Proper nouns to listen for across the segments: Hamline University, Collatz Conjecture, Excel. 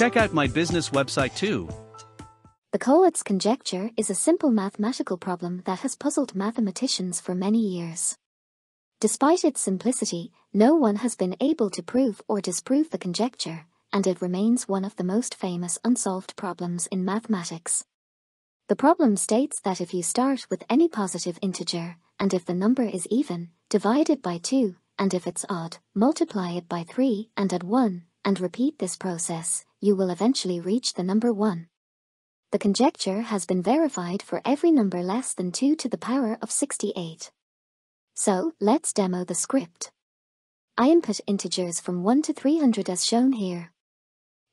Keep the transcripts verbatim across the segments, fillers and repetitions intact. Check out my business website too. The Collatz conjecture is a simple mathematical problem that has puzzled mathematicians for many years. Despite its simplicity, no one has been able to prove or disprove the conjecture, and it remains one of the most famous unsolved problems in mathematics. The problem states that if you start with any positive integer, and if the number is even, divide it by two, and if it's odd, multiply it by three and add one, and repeat this process, you will eventually reach the number one. The conjecture has been verified for every number less than two to the power of sixty-eight. So, let's demo the script. I input integers from one to three hundred as shown here.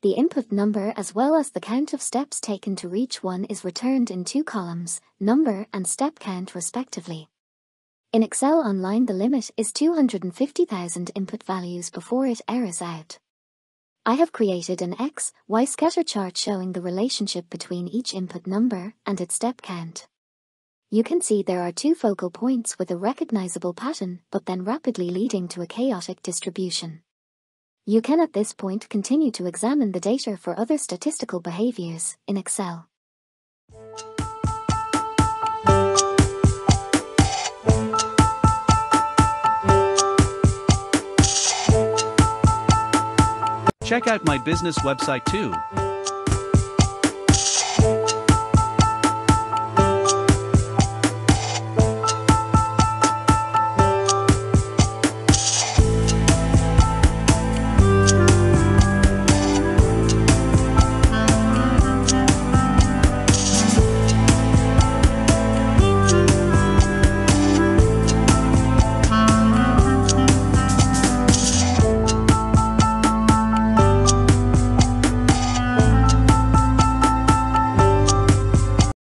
The input number as well as the count of steps taken to reach one is returned in two columns, number and step count respectively. In Excel Online, the limit is two hundred fifty thousand input values before it errors out. I have created an X, Y scatter chart showing the relationship between each input number and its step count. You can see there are two focal points with a recognizable pattern, but then rapidly leading to a chaotic distribution. You can at this point continue to examine the data for other statistical behaviors in Excel. Check out my business website too.